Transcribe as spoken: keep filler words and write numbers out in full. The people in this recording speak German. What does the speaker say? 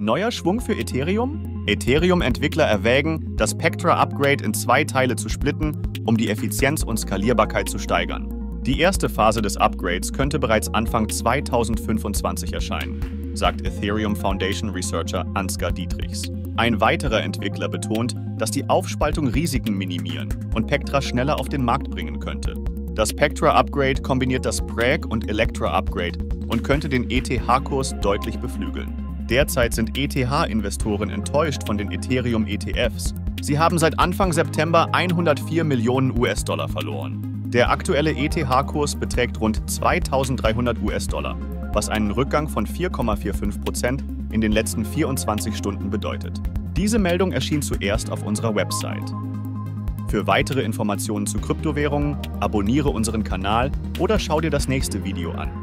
Neuer Schwung für Ethereum? Ethereum-Entwickler erwägen, das Pectra-Upgrade in zwei Teile zu splitten, um die Effizienz und Skalierbarkeit zu steigern. Die erste Phase des Upgrades könnte bereits Anfang zweitausendfünfundzwanzig erscheinen, sagt Ethereum Foundation Researcher Ansgar Dietrichs. Ein weiterer Entwickler betont, dass die Aufspaltung Risiken minimieren und Pectra schneller auf den Markt bringen könnte. Das Pectra-Upgrade kombiniert das Prague- und Electra-Upgrade und könnte den E T H-Kurs deutlich beflügeln. Derzeit sind E T H-Investoren enttäuscht von den Ethereum-E T Fs. Sie haben seit Anfang September hundertvier Millionen U S-Dollar verloren. Der aktuelle E T H-Kurs beträgt rund zweitausenddreihundert U S-Dollar, was einen Rückgang von vier Komma fünfundvierzig Prozent in den letzten vierundzwanzig Stunden bedeutet. Diese Meldung erschien zuerst auf unserer Website. Für weitere Informationen zu Kryptowährungen abonniere unseren Kanal oder schau dir das nächste Video an.